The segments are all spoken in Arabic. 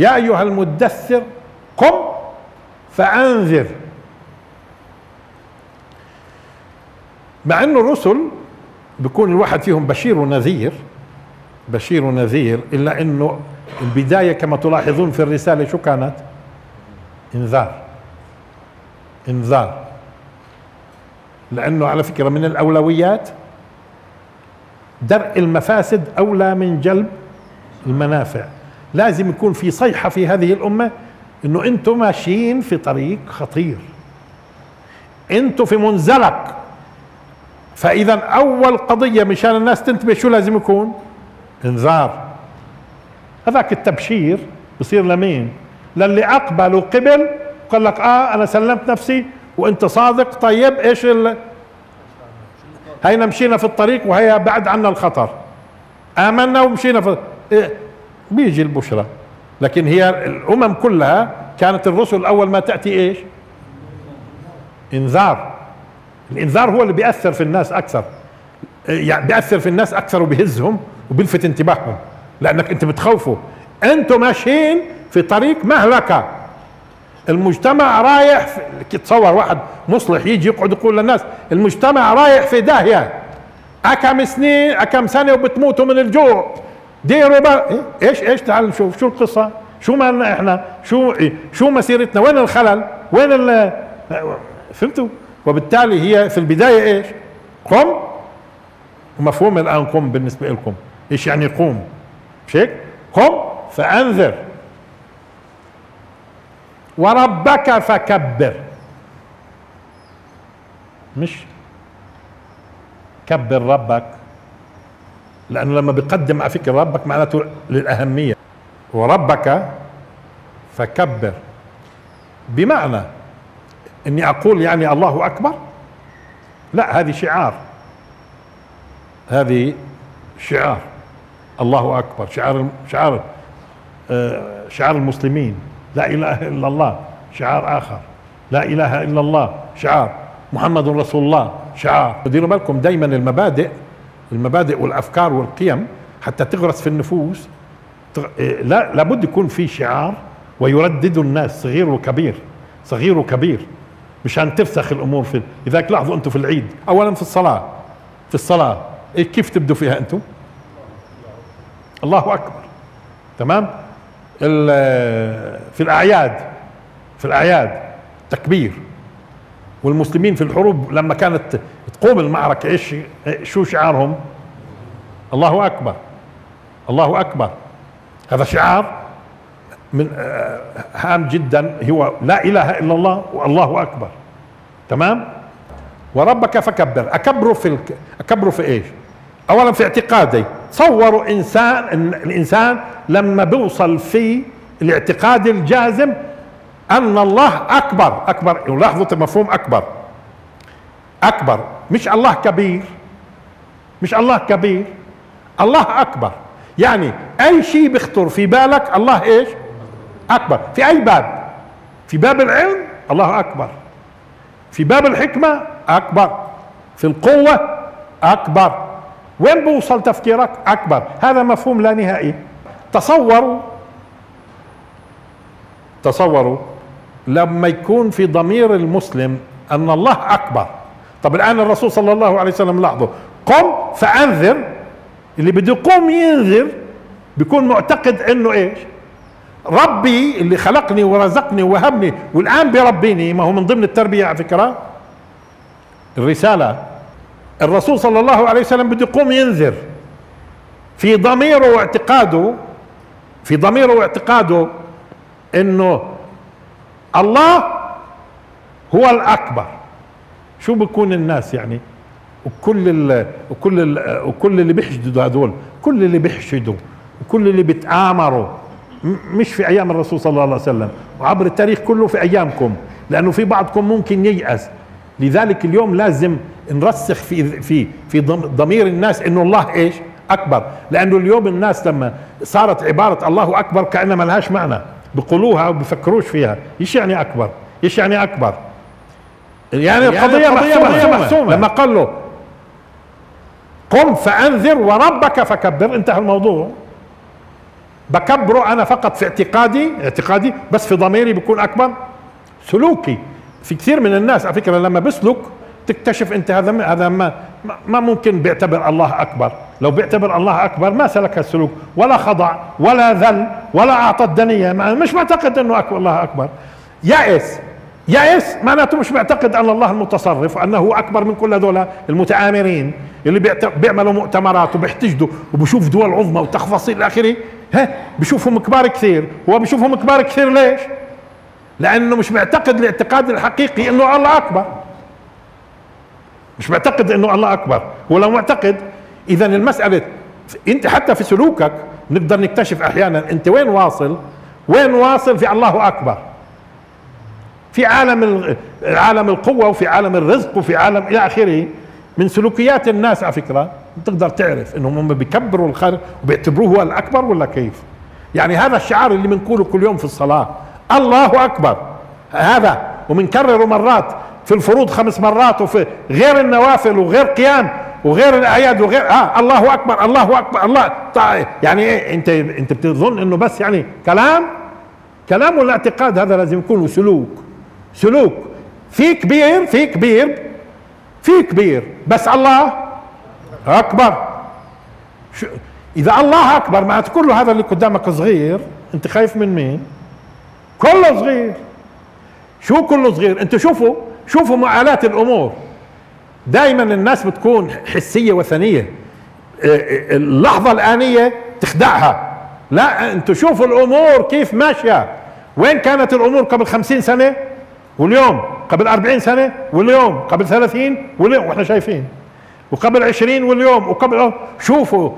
يا أيها المدثر قم فأنذر. مع أن الرسل بيكون الواحد فيهم بشير ونذير، بشير ونذير، إلا أنه البداية كما تلاحظون في الرسالة شو كانت؟ إنذار، إنذار. لأنه على فكرة من الأولويات درء المفاسد أولى من جلب المنافع. لازم يكون في صيحة في هذه الأمة أنه أنتم ماشيين في طريق خطير، أنتم في منزلق. فإذا أول قضية مشان الناس تنتبه شو لازم يكون؟ إنذار. هذاك التبشير بصير لمين؟ للي أقبل وقبل وقال لك آه أنا سلمت نفسي وأنت صادق. طيب إيش هينا مشينا في الطريق وهي بعد عنا الخطر، آمنا ومشينا في إيه؟ بيجي البشرى. لكن هي الأمم كلها كانت الرسل أول ما تأتي إيش؟ إنذار. الإنذار هو اللي بيأثر في الناس أكثر، يعني بيأثر في الناس أكثر وبيهزهم وبيلفت انتباههم، لأنك أنت بتخوفه. أنتم ماشيين في طريق مهلكة، المجتمع رايح في... تصور واحد مصلح يجي يقعد يقول للناس المجتمع رايح في داهية، أكم سنين أكم سنة وبتموتوا من الجوع، ديروا بقى إيش إيش. تعال نشوف شو القصة، شو مالنا إحنا، شو مسيرتنا، وين الخلل، وين ال... فهمتوا؟ وبالتالي هي في البداية إيش؟ قم. ومفهوم الآن قم بالنسبة لكم إيش يعني قوم؟ مش هيك؟ قم فأنذر وربك فكبر، مش كبر ربك، لأنه لما بيقدم على فكر ربك معناته للأهمية. وربك فكبر بمعنى إني أقول يعني الله أكبر؟ لا، هذه شعار، هذه شعار الله أكبر، شعار المسلمين، لا إله إلا الله شعار آخر، لا إله إلا الله شعار، محمد رسول الله شعار. ديروا بالكم دايما المبادئ والأفكار والقيم حتى تغرس في النفوس، لا لابد يكون في شعار ويردد الناس صغير وكبير، صغير وكبير، مشان ترسخ الأمور. في لذلك لاحظوا أنتم في العيد أولا في الصلاة، في الصلاة كيف تبدوا فيها أنتم؟ الله أكبر، تمام؟ في الأعياد تكبير. والمسلمين في الحروب لما كانت تقوم المعركة إيش شو شعارهم؟ الله أكبر، الله أكبر. هذا شعار من هام جدا، هو لا إله إلا الله والله أكبر، تمام؟ وربك فكبر، أكبره في إيش؟ أولا في اعتقادي. تصوروا الإنسان لما بيوصل في الاعتقاد الجازم أن الله أكبر، أكبر، لاحظوا مفهوم أكبر، أكبر مش الله كبير، مش الله كبير، الله أكبر. يعني أي شيء بيخطر في بالك الله إيش؟ أكبر. في أي باب، في باب العلم الله أكبر، في باب الحكمة أكبر، في القوة أكبر، وين بوصل تفكيرك أكبر. هذا مفهوم لا نهائي. تصوروا لما يكون في ضمير المسلم أن الله أكبر. طب الآن الرسول صلى الله عليه وسلم لاحظوا قم فأنذر، اللي بده يقوم ينذر بيكون معتقد أنه إيش؟ ربي اللي خلقني ورزقني ووهبني والآن بيربيني. ما هو من ضمن التربية على فكرة الرسالة. الرسول صلى الله عليه وسلم بده يقوم ينذر في ضميره واعتقاده، في ضميره واعتقاده انه الله هو الأكبر. شو بكون الناس يعني وكل اللي بيحشدوا هذول، كل اللي بيحشدوا وكل اللي بتآمروا، مش في ايام الرسول صلى الله عليه وسلم وعبر التاريخ كله، في ايامكم، لانه في بعضكم ممكن ييأس. لذلك اليوم لازم نرسخ في ضمير الناس انه الله ايش؟ اكبر. لانه اليوم الناس لما صارت عبارة الله اكبر كأنها ما لهاش معنى، بقولوها وبفكروش فيها. ايش يعني اكبر؟ ايش يعني اكبر؟ يعني القضية محسومة. لما قال له قم فانذر وربك فكبر انتهى الموضوع. بكبره انا فقط في اعتقادي بس في ضميري بيكون اكبر. سلوكي في كثير من الناس على فكره لما بيسلك تكتشف انت هذا ما ممكن بيعتبر الله اكبر. لو بيعتبر الله اكبر ما سلك السلوك ولا خضع ولا ذل ولا اعطى الدنيه، مش معتقد انه الله اكبر. يائس معناته مش معتقد ان الله المتصرف وانه اكبر من كل هذول المتآمرين اللي بيعملوا مؤتمرات وبيحتجدوا وبشوف دول عظمى وتفاصيل الى اخره، بشوفهم كبار كثير. هو بشوفهم كبار كثير ليش؟ لانه مش معتقد الاعتقاد الحقيقي انه الله اكبر، مش معتقد انه الله اكبر. هو لو معتقد اذا المساله انت حتى في سلوكك نقدر نكتشف احيانا انت وين واصل في الله اكبر، في عالم القوه وفي عالم الرزق وفي عالم الى اخره من سلوكيات الناس. على فكره تقدر تعرف انهم هم بيكبروا الخير وبيعتبروه هو الاكبر ولا كيف. يعني هذا الشعار اللي بنقوله كل يوم في الصلاه الله اكبر، هذا وبنكرره مرات في الفروض 5 مرات وفي غير النوافل وغير قيام وغير الاعياد وغير الله اكبر الله اكبر الله. يعني ايه انت بتظن انه بس يعني كلام ولا اعتقاد؟ هذا لازم يكون سلوك. في كبير بس الله اكبر. اذا الله اكبر معناته كله هذا اللي قدامك صغير. انت خايف من مين؟ كله صغير. شو كله صغير؟ انت شوفوا مآلات الامور. دائما الناس بتكون حسيه وثنيه، اللحظه الانيه تخدعها. لا، انتوا شوفوا الامور كيف ماشيه. وين كانت الامور قبل 50 سنه واليوم، قبل 40 سنه واليوم، قبل 30 واليوم، واحنا شايفين، وقبل 20 واليوم، وقبل شوفوا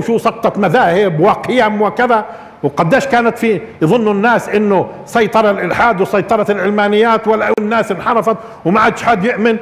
شو سقطت مذاهب وقيم وكذا، وقداش كانت في يظنوا الناس انه سيطر الالحاد وسيطره العلمانيات والناس انحرفت وما عادش حد يؤمن.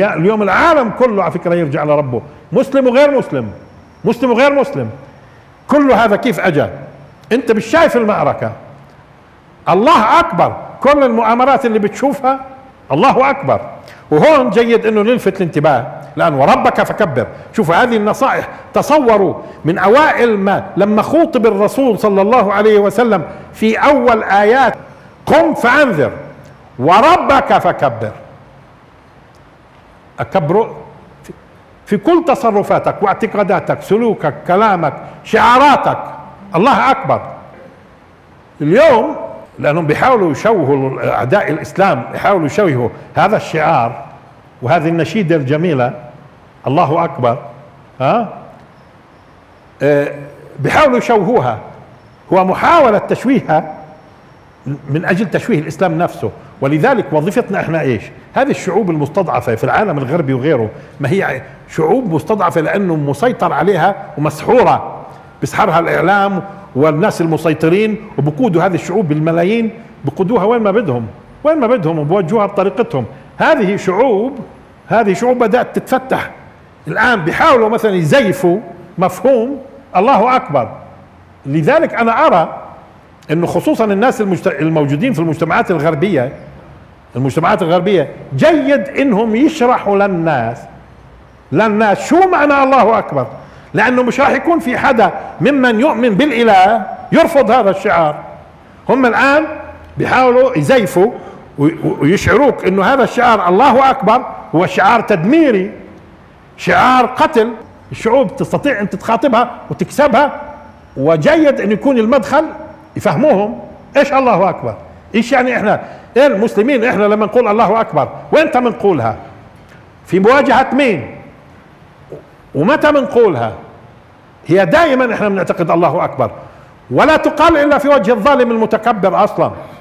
اليوم العالم كله على فكره يرجع لربه، مسلم وغير مسلم، مسلم وغير مسلم، كله هذا كيف اجى. انت مش شايف المعركه، الله اكبر. كل المؤامرات اللي بتشوفها الله اكبر. وهون جيد انه نلفت الانتباه لان وربك فكبر. شوفوا هذه النصائح، تصوروا من اوائل ما لما خوطب الرسول صلى الله عليه وسلم في اول ايات قم فانذر وربك فكبر. اكبره في كل تصرفاتك واعتقاداتك، سلوكك، كلامك، شعاراتك، الله اكبر. اليوم لانهم بيحاولوا يشوهوا اعداء الاسلام، بيحاولوا يشوهوا هذا الشعار وهذه النشيدة الجميلة الله أكبر، بيحاولوا يشوهوها. هو محاولة تشويهها من أجل تشويه الإسلام نفسه. ولذلك وظيفتنا احنا ايش؟ هذه الشعوب المستضعفة في العالم الغربي وغيره، ما هي شعوب مستضعفة لأنه مسيطر عليها ومسحورة، بسحرها الإعلام والناس المسيطرين، وبقودوا هذه الشعوب بالملايين، بقودوها وين ما بدهم وبوجهوها بطريقتهم. هذه شعوب بدأت تتفتح الآن. بيحاولوا مثلا يزيفوا مفهوم الله أكبر. لذلك أنا أرى أنه خصوصا الناس الموجودين في المجتمعات الغربية جيد أنهم يشرحوا للناس شو معنى الله أكبر، لأنه مش راح يكون في حدا ممن يؤمن بالإله يرفض هذا الشعار. هم الآن بيحاولوا يزيفوا ويشعروك انه هذا الشعار الله اكبر هو شعار تدميري، شعار قتل. الشعوب تستطيع ان تخاطبها وتكسبها، وجيد ان يكون المدخل يفهموهم ايش الله اكبر، ايش يعني احنا إيه المسلمين. احنا لما نقول الله اكبر وانت منقولها في مواجهة مين ومتى منقولها؟ هي دائما احنا بنعتقد الله اكبر ولا تقال الا في وجه الظالم المتكبر اصلا.